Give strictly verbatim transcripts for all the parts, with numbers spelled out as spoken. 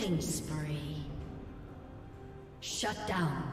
Killing spree. Shut down.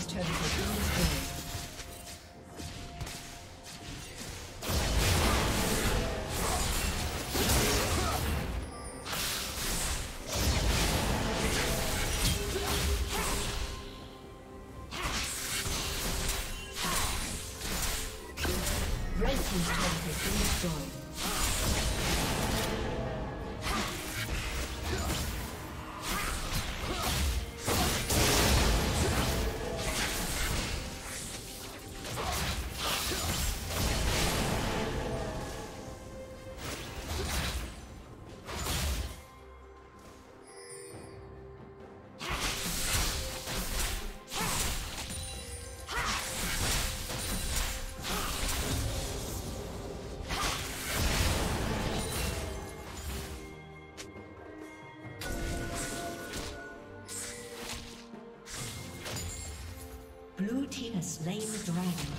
team's turret has been destroyed. Blue team has slain the dragon.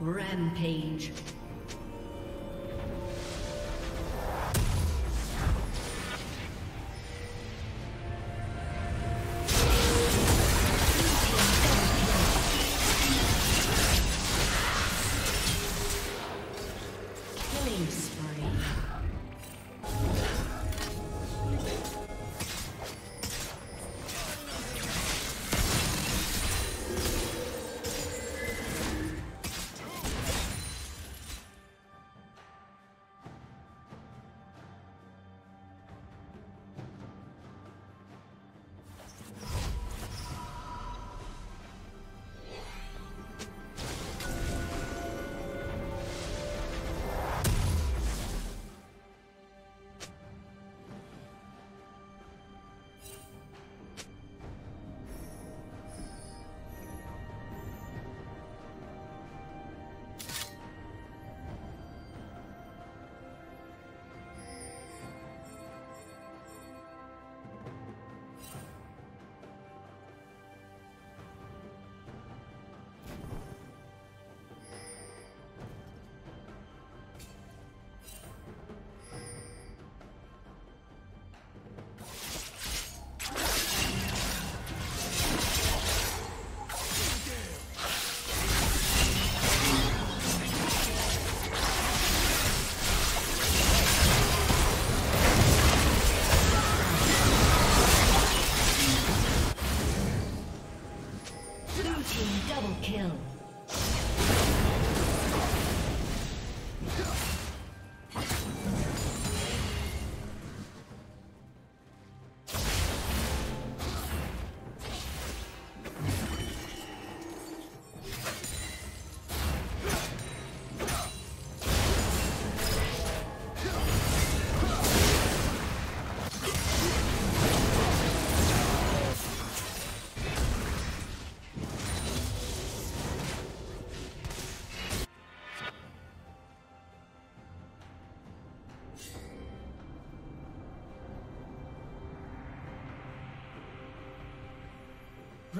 Rampage.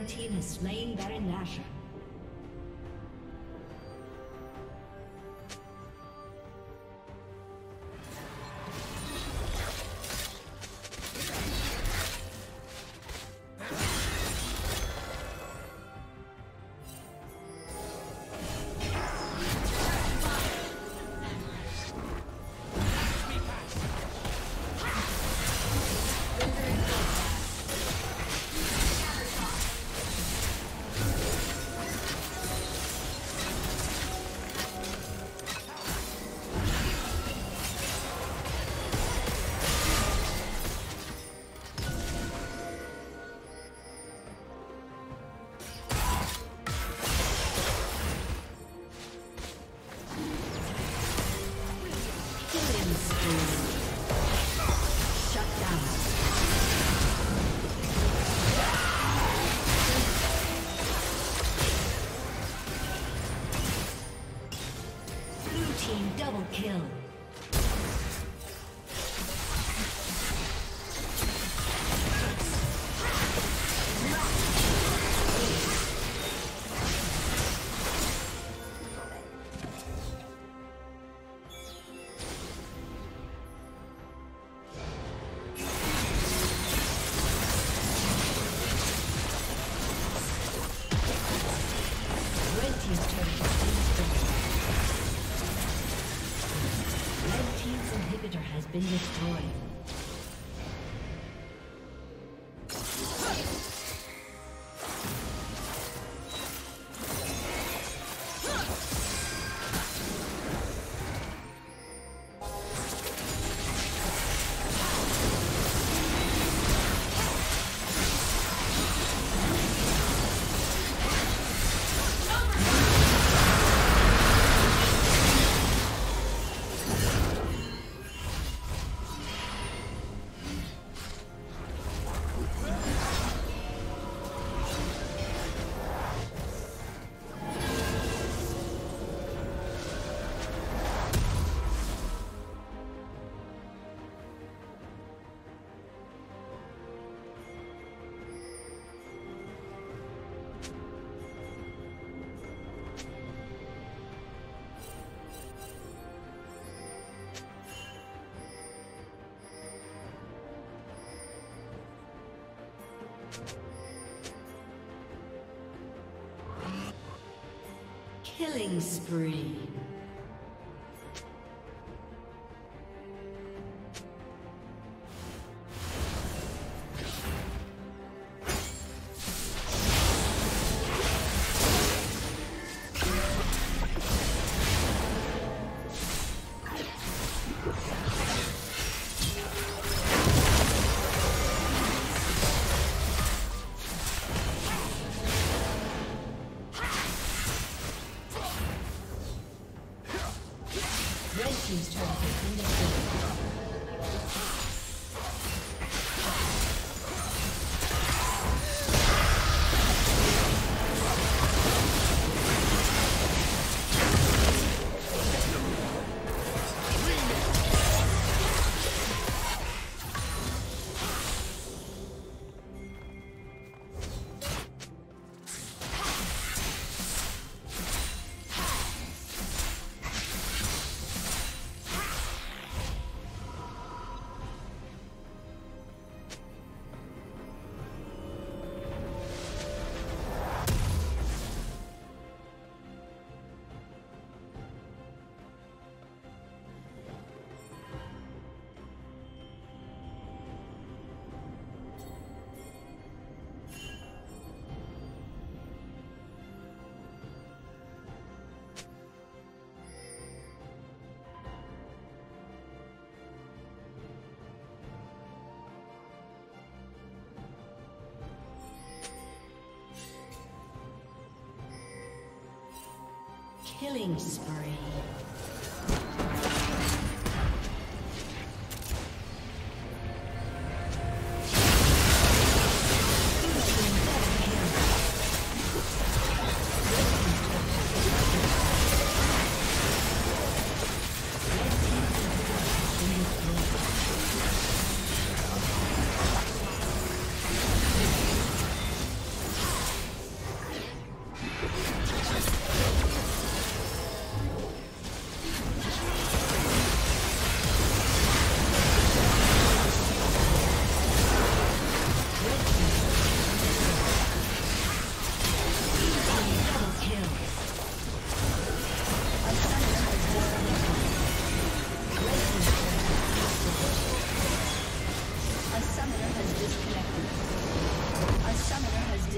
Red Team has slain Baron Nashor. Kill. Been destroyed. Killing spree. Killing spree.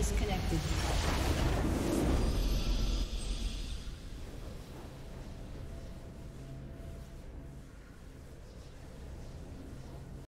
disconnected.